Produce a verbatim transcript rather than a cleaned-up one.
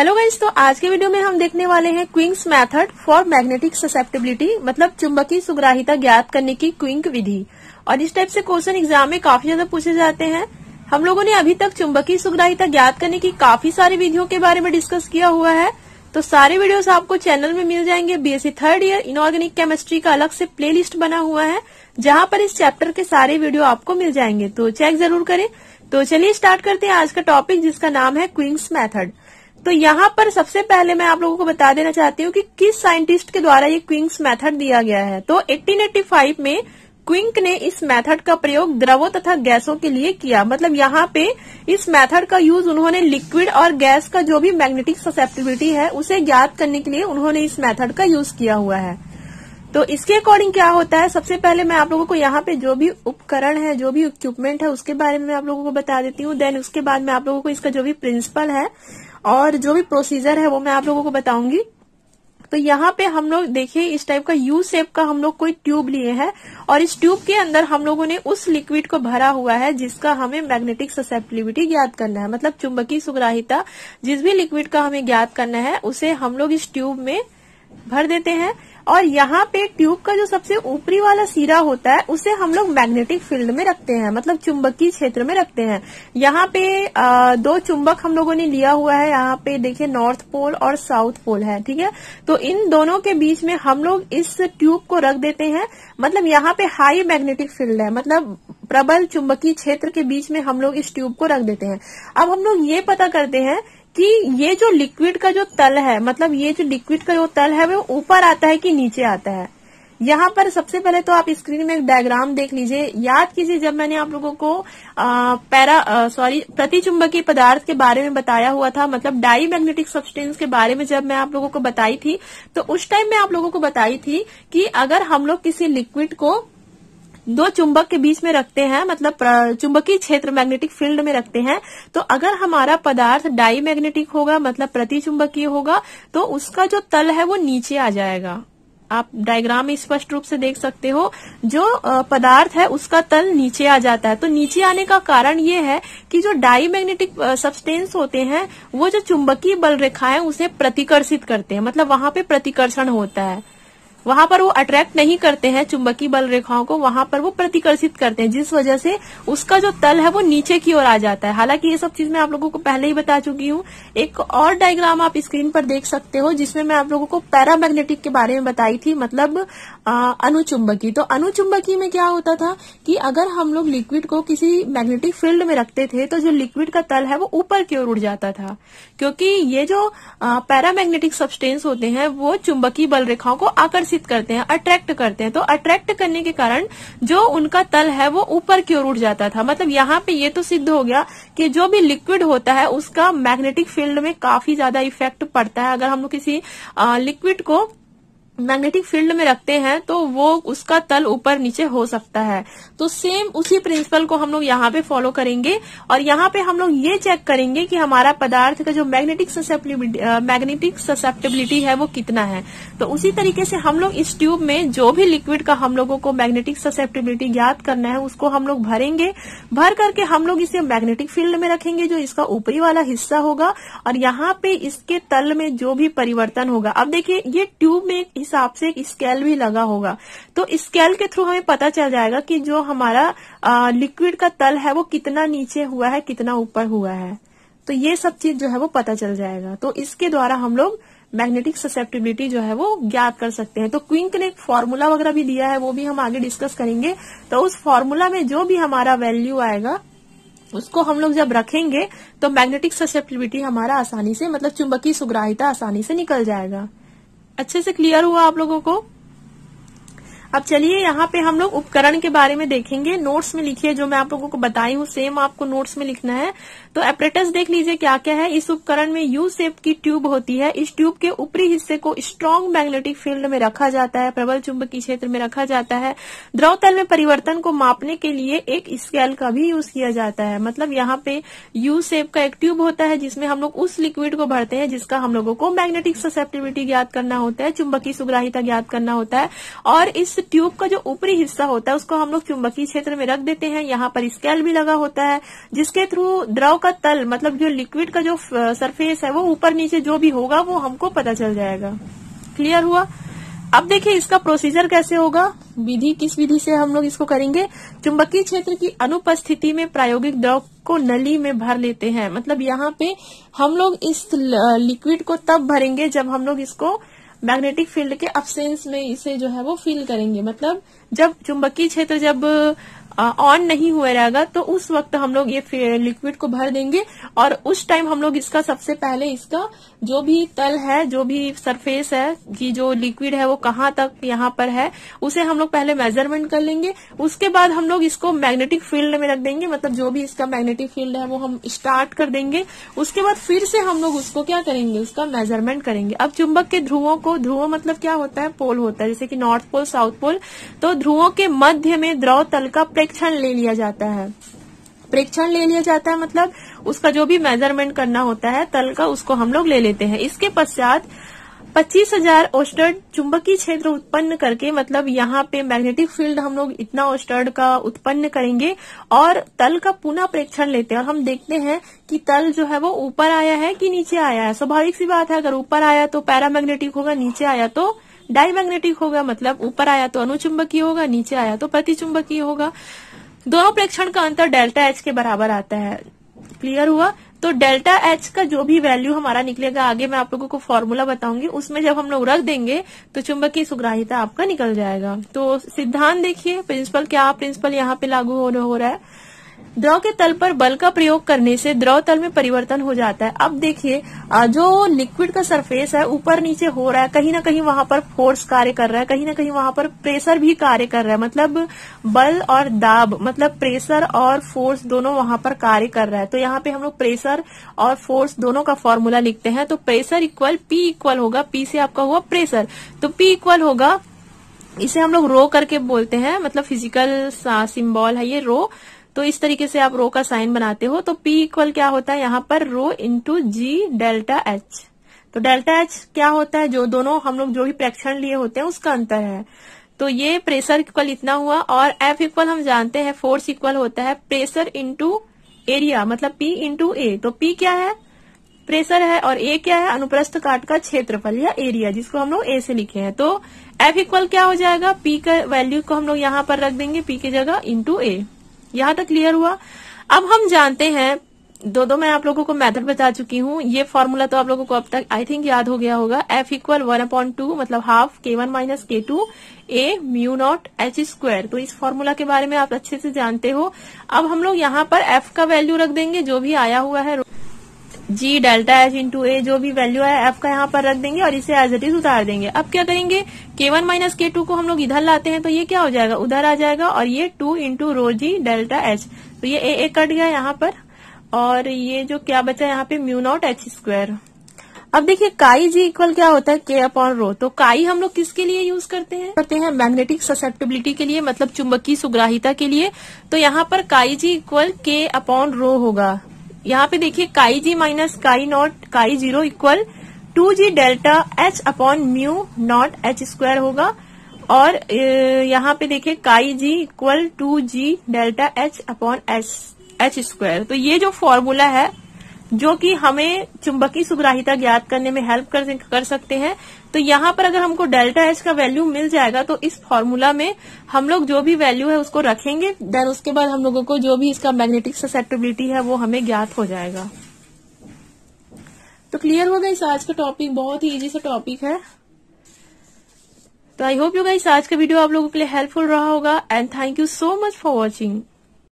Hello guys, तो आज के वीडियो में हम देखने वाले हैं Quincke's method for magnetic susceptibility, मतलब चुंबकीय सुग्राहिता ज्ञात करने की क्विंक विधि। और इस टाइप से क्वेश्चन एग्जाम में काफी ज्यादा पूछे जाते हैं। हम लोगों ने अभी तक चुंबकीय सुग्राहिता ज्ञात करने की काफी सारी विधियों के बारे में डिस्कस किया हुआ है, तो सारे वीडियोस आपको चैनल में मिल जाएंगे। BSc third year inorganic chemistry का अलग से प्लेलिस्ट बना हुआ है जहां पर इस चैप्टर के सारे वीडियो आपको मिल जाएंगे, तो चेक जरूर करें। तो चलिए स्टार्ट करते हैं आज का टॉपिक, जिसका नाम है क्विंक्स मेथड। तो यहाँ पर सबसे पहले मैं आप लोगों को बता देना चाहती हूँ कि किस साइंटिस्ट के द्वारा ये क्विंक्स मेथड दिया गया है। तो अठारह सौ पचासी में क्विंक ने इस मेथड का प्रयोग द्रवों तथा गैसों के लिए किया, मतलब यहाँ पे इस मेथड का यूज उन्होंने लिक्विड और गैस का जो भी मैग्नेटिक ससेप्टिबिलिटी है उसे ज्ञात करने के लिए उन्होंने इस मेथड का यूज किया हुआ है। तो इसके अकॉर्डिंग क्या होता है, सबसे पहले मैं आप लोगों को यहाँ पे जो भी उपकरण है, जो भी इक्विपमेंट है, उसके बारे में मैं आप लोगों को बता देती हूँ। देन उसके बाद मैं आप लोगों को इसका जो भी प्रिंसिपल है और जो भी प्रोसीजर है वो मैं आप लोगों को बताऊंगी। तो यहाँ पे हम लोग देखिए इस टाइप का यू शेप का हम लोग कोई ट्यूब लिए हैं और इस ट्यूब के अंदर हम लोगों ने उस लिक्विड को भरा हुआ है जिसका हमें मैग्नेटिक ससेप्टिबिलिटी ज्ञात करना है, मतलब चुंबकीय सुग्राहिता जिस भी लिक्विड का हमें ज्ञात करना है उसे हम लोग इस ट्यूब में भर देते हैं। और यहाँ पे ट्यूब का जो सबसे ऊपरी वाला सिरा होता है उसे हम लोग मैग्नेटिक फील्ड में रखते हैं, मतलब चुंबकीय क्षेत्र में रखते हैं। यहाँ पे आ, दो चुंबक हम लोगों ने लिया हुआ है, यहाँ पे देखिए नॉर्थ पोल और साउथ पोल है, ठीक है। तो इन दोनों के बीच में हम लोग इस ट्यूब को रख देते हैं, मतलब यहाँ पे हाई मैग्नेटिक फील्ड है, मतलब प्रबल चुंबकीय क्षेत्र के बीच में हम लोग इस ट्यूब को रख देते हैं। अब हम लोग ये पता करते हैं कि ये जो लिक्विड का जो तल है, मतलब ये जो लिक्विड का जो तल है वो ऊपर आता है कि नीचे आता है। यहाँ पर सबसे पहले तो आप स्क्रीन में एक डायग्राम देख लीजिए, याद कीजिए जब मैंने आप लोगों को आ, पैरा सॉरी प्रतिचुंबकीय पदार्थ के बारे में बताया हुआ था, मतलब डाई मैग्नेटिक सब्सटेंस के बारे में जब मैं आप लोगों को बताई थी, तो उस टाइम में आप लोगों को बताई थी कि अगर हम लोग किसी लिक्विड को दो चुंबक के बीच में रखते हैं, मतलब चुंबकीय क्षेत्र मैग्नेटिक फील्ड में रखते हैं, तो अगर हमारा पदार्थ डाई मैग्नेटिक होगा, मतलब प्रतिचुंबकीय होगा, तो उसका जो तल है वो नीचे आ जाएगा। आप डायग्राम में स्पष्ट रूप से देख सकते हो जो पदार्थ है उसका तल नीचे आ जाता है। तो नीचे आने का कारण ये है कि जो डाई मैग्नेटिक सब्सटेंस होते हैं वो जो चुंबकीय बल रेखाएं उसे प्रतिकर्षित करते हैं, मतलब वहां पे प्रतिकर्षण होता है, वहां पर वो अट्रैक्ट नहीं करते हैं चुंबकीय बल रेखाओं को, वहां पर वो प्रतिकर्षित करते हैं, जिस वजह से उसका जो तल है वो नीचे की ओर आ जाता है। हालांकि ये सब चीज मैं आप लोगों को पहले ही बता चुकी हूँ। एक और डायग्राम आप स्क्रीन पर देख सकते हो जिसमें मैं आप लोगों को पैरामैग्नेटिक के बारे में बताई थी, मतलब अनुचुंबकीय। तो अनुचुंबकीय में क्या होता था कि अगर हम लोग लिक्विड को किसी मैग्नेटिक फील्ड में रखते थे तो जो लिक्विड का तल है वो ऊपर की ओर उड़ जाता था, क्योंकि ये जो पैरामैग्नेटिक सब्सटेंस होते हैं वो चुंबकीय बल रेखाओं को आकर्षित करते हैं, अट्रैक्ट करते हैं। तो अट्रैक्ट करने के कारण जो उनका तल है वो ऊपर की ओर उठ जाता था, मतलब यहाँ पे ये तो सिद्ध हो गया कि जो भी लिक्विड होता है उसका मैग्नेटिक फील्ड में काफी ज्यादा इफेक्ट पड़ता है। अगर हम लोग किसी लिक्विड को मैग्नेटिक फील्ड में रखते हैं तो वो उसका तल ऊपर नीचे हो सकता है। तो सेम उसी प्रिंसिपल को हम लोग यहाँ पे फॉलो करेंगे और यहाँ पे हम लोग ये चेक करेंगे कि हमारा पदार्थ का जो मैग्नेटिक ससेप्टिबिलिटी मैग्नेटिक ससेप्टिबिलिटी है वो कितना है। तो उसी तरीके से हम लोग इस ट्यूब में जो भी लिक्विड का हम लोगों को मैग्नेटिक ससेप्टिबिलिटी ज्ञात करना है उसको हम लोग भरेंगे। भर करके हम लोग इसे मैग्नेटिक फील्ड में रखेंगे जो इसका ऊपरी वाला हिस्सा होगा, और यहाँ पे इसके तल में जो भी परिवर्तन होगा। अब देखिये ये ट्यूब में हिसाब से एक स्केल भी लगा होगा, तो स्केल के थ्रू हमें पता चल जाएगा कि जो हमारा लिक्विड का तल है वो कितना नीचे हुआ है, कितना ऊपर हुआ है। तो ये सब चीज जो है वो पता चल जाएगा। तो इसके द्वारा हम लोग मैग्नेटिक ससेप्टिबिलिटी जो है वो ज्ञात कर सकते हैं। तो क्विंक ने एक फॉर्मूला वगैरह भी दिया है, वो भी हम आगे डिस्कस करेंगे। तो उस फॉर्मूला में जो भी हमारा वैल्यू आएगा उसको हम लोग जब रखेंगे तो मैग्नेटिक ससेप्टिबिलिटी हमारा आसानी से, मतलब चुंबकीय सुग्राहिता आसानी से निकल जाएगा। अच्छे से क्लियर हुआ आप लोगों को। अब चलिए यहाँ पे हम लोग उपकरण के बारे में देखेंगे। नोट्स में लिखिए जो मैं आप लोगों को बताई हूँ, सेम आपको नोट्स में लिखना है। तो एपरेटस देख लीजिए क्या क्या है। इस उपकरण में यू शेप की ट्यूब होती है। इस ट्यूब के ऊपरी हिस्से को स्ट्रांग मैग्नेटिक फील्ड में रखा जाता है, प्रबल चुंबकीय क्षेत्र में रखा जाता है। द्रव तल में परिवर्तन को मापने के लिए एक स्केल का भी यूज किया जाता है, मतलब यहाँ पे यू शेप का एक ट्यूब होता है जिसमें हम लोग उस लिक्विड को भरते हैं जिसका हम लोगों को मैग्नेटिक ससेप्टिबिलिटी ज्ञात करना होता है, चुंबकीय सुग्राहिता ज्ञात करना होता है। और इस ट्यूब का जो ऊपरी हिस्सा होता है उसको हम लोग चुंबकीय क्षेत्र में रख देते हैं। यहाँ पर स्केल भी लगा होता है जिसके थ्रू द्रव का तल मतलब जो लिक्विड का जो सरफेस है वो ऊपर नीचे जो भी होगा वो हमको पता चल जाएगा। क्लियर हुआ? अब देखिए इसका प्रोसीजर कैसे होगा, विधि किस विधि से हम लोग इसको करेंगे। चुंबकीय क्षेत्र की अनुपस्थिति में प्रायोगिक द्रव को नली में भर लेते हैं, मतलब यहाँ पे हम लोग इस लिक्विड को तब भरेंगे जब हम लोग इसको मैग्नेटिक फील्ड के अब्सेंस में इसे जो है वो फील करेंगे, मतलब जब चुंबकीय क्षेत्र जब ऑन नहीं हुआ रहेगा तो उस वक्त हम लोग ये लिक्विड को भर देंगे और उस टाइम हम लोग इसका सबसे पहले इसका जो भी तल है जो भी सरफेस है कि जो लिक्विड है वो कहाँ तक यहाँ पर है उसे हम लोग पहले मेजरमेंट कर लेंगे। उसके बाद हम लोग इसको मैग्नेटिक फील्ड में रख देंगे, मतलब जो भी इसका मैग्नेटिक फील्ड है वो हम स्टार्ट कर देंगे। उसके बाद फिर से हम लोग उसको क्या करेंगे, उसका मेजरमेंट करेंगे। अब चुंबक के ध्रुवों को, ध्रुव मतलब क्या होता है, पोल होता है, जैसे कि नॉर्थ पोल साउथ पोल, तो ध्रुवों के मध्य में द्रव तल का प्रेक्षण ले लिया जाता है। प्रेक्षण ले लिया जाता है मतलब उसका जो भी मेजरमेंट करना होता है तल का उसको हम लोग ले लेते हैं। इसके पश्चात पच्चीस हज़ार ओस्टर्ड चुंबकीय क्षेत्र उत्पन्न करके, मतलब यहाँ पे मैग्नेटिक फील्ड हम लोग इतना ओस्टर्ड का उत्पन्न करेंगे और तल का पुनः प्रेक्षण लेते हैं और हम देखते हैं कि तल जो है वो ऊपर आया है कि नीचे आया है। स्वाभाविक सी बात है, अगर ऊपर आया तो पैरामैग्नेटिक होगा, नीचे आया तो डायमैग्नेटिक होगा, मतलब ऊपर आया तो अनुचुंबकीय होगा, नीचे आया तो प्रतिचुंबकीय होगा। दोनों प्रेक्षण का अंतर डेल्टा एच के बराबर आता है। क्लियर हुआ? तो डेल्टा एच का जो भी वैल्यू हमारा निकलेगा, आगे मैं आप लोगों को फॉर्मूला बताऊंगी, उसमें जब हम लोग रख देंगे तो चुंबकीय सुग्राहिता आपका निकल जाएगा। तो सिद्धांत देखिए, प्रिंसिपल क्या प्रिंसिपल यहाँ पे लागू हो रहा है। द्रव के तल पर बल का प्रयोग करने से द्रव तल में परिवर्तन हो जाता है। अब देखिए जो लिक्विड का सरफेस है ऊपर नीचे हो रहा है, कहीं ना कहीं वहां पर फोर्स कार्य कर रहा है, कहीं ना कहीं वहां पर प्रेशर भी कार्य कर रहा है, मतलब बल और दाब, मतलब प्रेशर और फोर्स दोनों वहां पर कार्य कर रहा है। तो यहाँ पे हम लोग प्रेशर और फोर्स दोनों का फॉर्मूला लिखते हैं। तो प्रेशर इक्वल पी इक्वल होगा, पी से आपका हुआ प्रेशर, तो पी इक्वल होगा, इसे हम लोग रो करके बोलते हैं, मतलब फिजिकल सिंबल है ये रो, तो इस तरीके से आप रो का साइन बनाते हो। तो P इक्वल क्या होता है यहाँ पर, rho into g delta H। तो डेल्टा H क्या होता है, जो दोनों हम लोग जो भी प्रेक्षण लिए होते हैं उसका अंतर है। तो ये प्रेशर इक्वल इतना हुआ और F इक्वल हम जानते हैं फोर्स इक्वल होता है प्रेशर इंटू एरिया, मतलब P इंटू A। तो P क्या है, प्रेशर है, और A क्या है, अनुप्रस्थ काट का क्षेत्रफल या एरिया, जिसको हम लोग A से लिखे हैं। तो F इक्वल क्या हो जाएगा, P का वैल्यू को हम लोग यहाँ पर रख देंगे P की जगह इंटू A। यहाँ तक क्लियर हुआ? अब हम जानते हैं, दो दो मैं आप लोगों को मेथड बता चुकी हूँ, ये फॉर्मूला तो आप लोगों को अब तक आई थिंक याद हो गया होगा। F equal one upon two मतलब half K one minus K two A mu naught H square. तो इस फॉर्मूला के बारे में आप अच्छे से जानते हो। अब हम लोग यहाँ पर F का वैल्यू रख देंगे, जो भी आया हुआ है g delta H into A, जो भी वैल्यू है एफ का यहाँ पर रख देंगे और इसे एज इट इज उतार देंगे। अब क्या करेंगे, के वन माइनस के टू को हम लोग इधर लाते हैं तो ये क्या हो जाएगा, उधर आ जाएगा, और ये two into rho g delta H, तो ये ए ए कट गया यहाँ पर, और ये जो क्या बचा यहाँ पे म्यू नॉट एच स्क्वायर। अब देखिए काई जी इक्वल क्या होता है, के अपॉन रो। तो काई हम लोग किसके लिए यूज करते हैं, करते हैं मैग्नेटिक ससेप्टिबिलिटी के लिए, मतलब चुंबकीय सुग्राहिता के लिए। तो यहाँ पर काई जी इक्वल के अपॉन रो होगा। यहाँ पे देखिए chi g minus chi naught chi zero equal to g delta H upon mu naught H square होगा, और यहाँ पे देखिए chi g equal to g delta H upon H H square. तो ये जो फॉर्मूला है जो कि हमें चुंबकीय सुग्राहिता ज्ञात करने में हेल्प कर, कर सकते हैं। तो यहाँ पर अगर हमको डेल्टा एच का वैल्यू मिल जाएगा तो इस फॉर्मूला में हम लोग जो भी वैल्यू है उसको रखेंगे, देन उसके बाद हम लोगों को जो भी इसका मैग्नेटिक ससेप्टिबिलिटी है वो हमें ज्ञात हो जाएगा। तो क्लियर होगा, इस आज का टॉपिक बहुत ही इजी सा टॉपिक है। तो आई होप यू गाइस आज का वीडियो आप लोगों के लिए हेल्पफुल रहा होगा, and thank you so much for watching.